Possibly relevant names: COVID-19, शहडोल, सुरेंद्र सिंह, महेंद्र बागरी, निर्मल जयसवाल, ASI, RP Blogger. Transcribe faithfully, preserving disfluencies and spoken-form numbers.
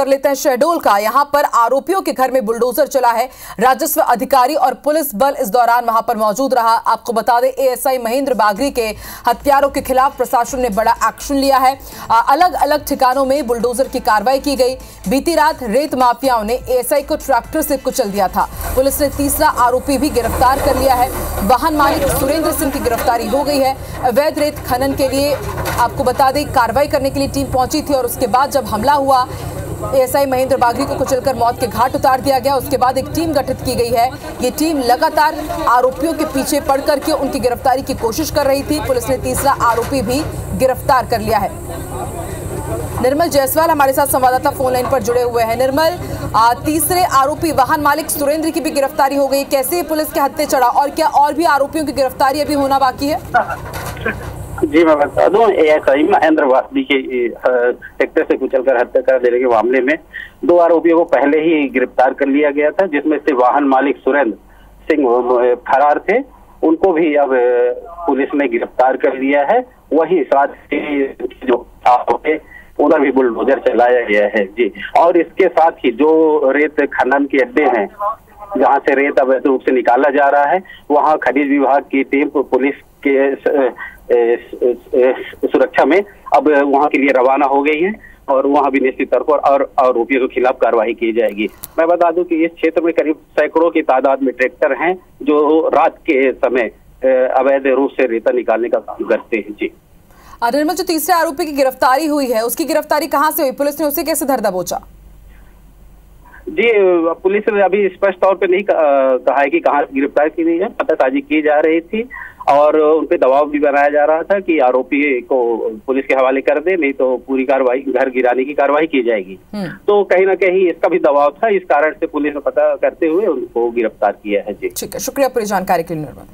कर लेते हैं शहडोल का। यहां पर आरोपियों के घर में बुलडोजर चला है। राजस्व अधिकारी और पुलिस बल इस दौरान वहां पर मौजूद रहा। आपको बता दें, एएसआई महेंद्र बागरी के हत्यारों के खिलाफ प्रशासन ने बड़ा एक्शन लिया है। आ, अलग अलग ठिकानों में बुलडोजर की कार्रवाई की गई। बीती रात रेत माफियाओं ने एएसआई को ट्रैक्टर से कुचल दिया था। पुलिस ने तीसरा आरोपी भी गिरफ्तार कर लिया है। वाहन मालिक सुरेंद्र सिंह की गिरफ्तारी हो गई है। अवैध रेत खनन के लिए आपको बता दें कार्रवाई करने के लिए टीम पहुंची थी और उसके बाद जब हमला हुआ एएसआई महेंद्र बागरी को कुचलकर मौत के घाट उतार दिया गया। उसके बाद एक टीम गठित की गई है। ये टीम लगातार आरोपियों के पीछे पड़ करके उनकी गिरफ्तारी की कोशिश कर रही थी। पुलिस ने तीसरा आरोपी भी गिरफ्तार कर लिया है। निर्मल जयसवाल हमारे साथ संवाददाता फोन लाइन पर जुड़े हुए हैं। निर्मल, तीसरे आरोपी वाहन मालिक सुरेंद्र की भी गिरफ्तारी हो गई। कैसे पुलिस के हत्थे चढ़ा और क्या और भी आरोपियों की गिरफ्तारी अभी होना बाकी है? जी मैं बता दूं, एएसआई महेंद्र बागरी के ट्रैक्टर से कुचलकर हत्या कर देने के मामले में दो आरोपियों को पहले ही गिरफ्तार कर लिया गया था, जिसमें से वाहन मालिक सुरेंद्र सिंह फरार थे। उनको भी अब पुलिस ने गिरफ्तार कर लिया है। वही साथ ही जो आरोपी उधर भी बुलडोजर चलाया गया है जी। और इसके साथ ही जो रेत खनन के अड्डे हैं, जहाँ से रेत अवैध रूप से निकाला जा रहा है, वहाँ खनिज विभाग की टीम पुलिस के सुरक्षा में अब वहाँ के लिए रवाना हो गई है और वहाँ भी निश्चित तौर पर और आरोपियों के खिलाफ कार्रवाई की जाएगी। मैं बता दूं कि इस क्षेत्र में करीब सैकड़ों की तादाद में ट्रैक्टर हैं जो रात के समय अवैध रूप से रेता निकालने का काम करते हैं। जी निर्मल, जो तीसरे आरोपी की गिरफ्तारी हुई है, उसकी गिरफ्तारी कहाँ से हुई? पुलिस ने उसे कैसे धर दबोचा? जी पुलिस ने अभी स्पष्ट तौर पे नहीं कहा है कि कहाँ गिरफ्तार की गई है। पतासाजी की जा रही थी और उन पे दबाव भी बनाया जा रहा था कि आरोपी को पुलिस के हवाले कर दे, नहीं तो पूरी कार्रवाई घर गिराने की कार्रवाई की जाएगी। तो कहीं ना कहीं इसका भी दबाव था, इस कारण से पुलिस ने पता करते हुए उनको गिरफ्तार किया है। जी ठीक है, शुक्रिया पूरी जानकारी के लिए।